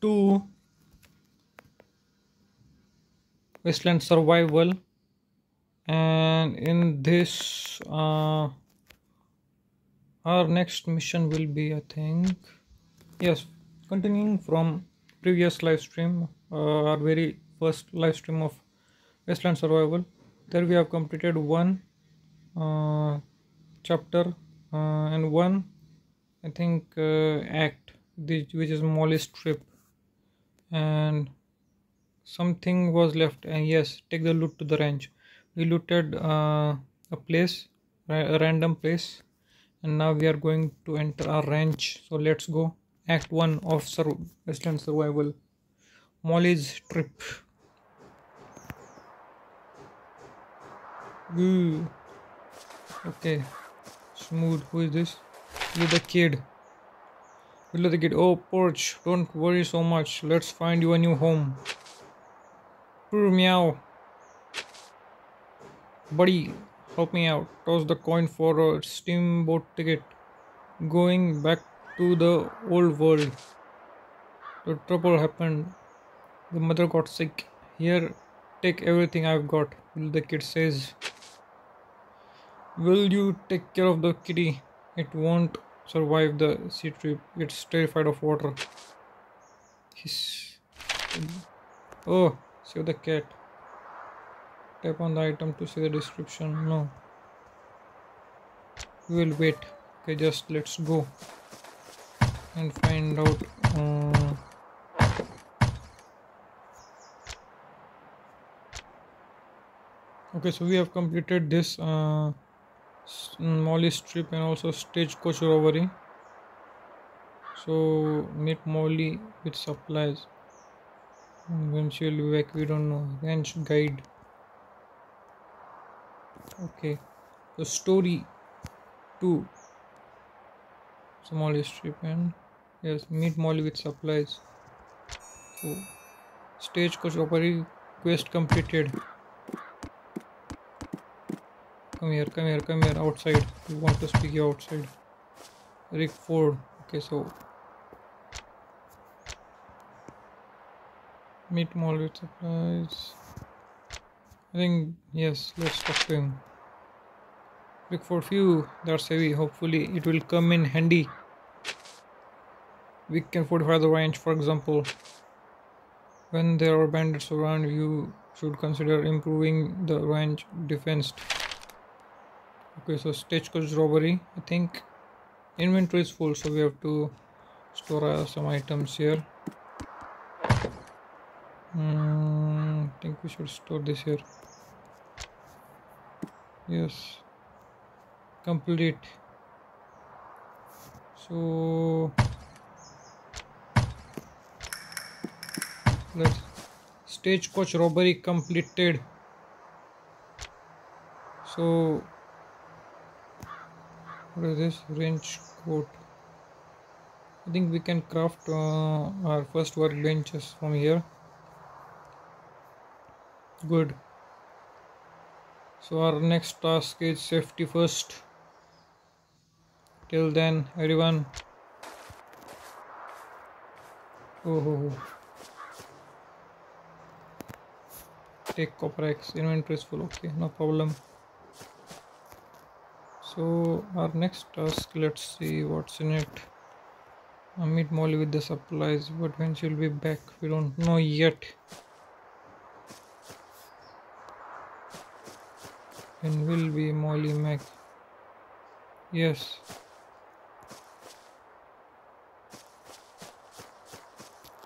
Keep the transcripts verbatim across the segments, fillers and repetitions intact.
to Westland Survival, and in this uh, our next mission will be, I think, yes, continuing from previous live stream, uh, our very first live stream of Westland Survival. There we have completed one uh, chapter uh, and one, I think, uh, act, the, which is Molly's trip, and something was left. And yes, take the loot to the ranch. We looted uh, a place, a random place, and now we are going to enter our ranch. So let's go. Act one of Sur Westland Survival, Molly's trip. Ooh. Okay, smooth. Who is this? You're the kid. Below the kid. Oh, Porch, don't worry so much. Let's find you a new home. Purr, meow. Buddy, help me out. Toss the coin for a steamboat ticket. Going back to the old world. The trouble happened. The mother got sick. Here, take everything I've got, the kid says. Will you take care of the kitty? It won't survive the sea trip. It's terrified of water. Hiss. Oh, save the cat. Tap on the item to see the description. No. We will wait. Okay, just let's go and find out. Uh, okay, so we have completed this uh, Molly's trip and also stagecoach robbery. So meet Molly with supplies. When she will be back, we don't know. Ranch guide. Okay, so story two. So Molly's trip and yes, meet Molly with supplies. So stagecoach robbery quest completed. Come here, come here, come here, outside. We want to speak you outside. Rick Ford. Okay, so meet Molly with supplies. I think, yes, let's talk to him. Rick Ford, phew, that's heavy. Hopefully it will come in handy. We can fortify the ranch, for example. When there are bandits around, you should consider improving the ranch defense. Okay, so stagecoach robbery, I think inventory is full, so we have to store uh, some items here. Mm, I think we should store this here. Yes, complete. So let's stagecoach robbery completed. So what is this? Wrench coat. I think we can craft uh, our first workbenches from here. Good. So our next task is safety first. Till then, everyone. Oh, oh, oh. Take copper axe. Inventory is full. Okay, no problem. So our next task, let's see what's in it. I meet Molly with the supplies, but when she'll be back, we don't know yet. When will be Molly Mac? Yes.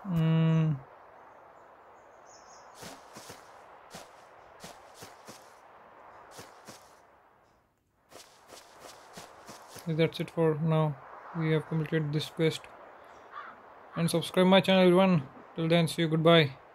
Mm. That's it for now. We have completed this quest. And subscribe my channel, everyone. Till then, see you. Goodbye.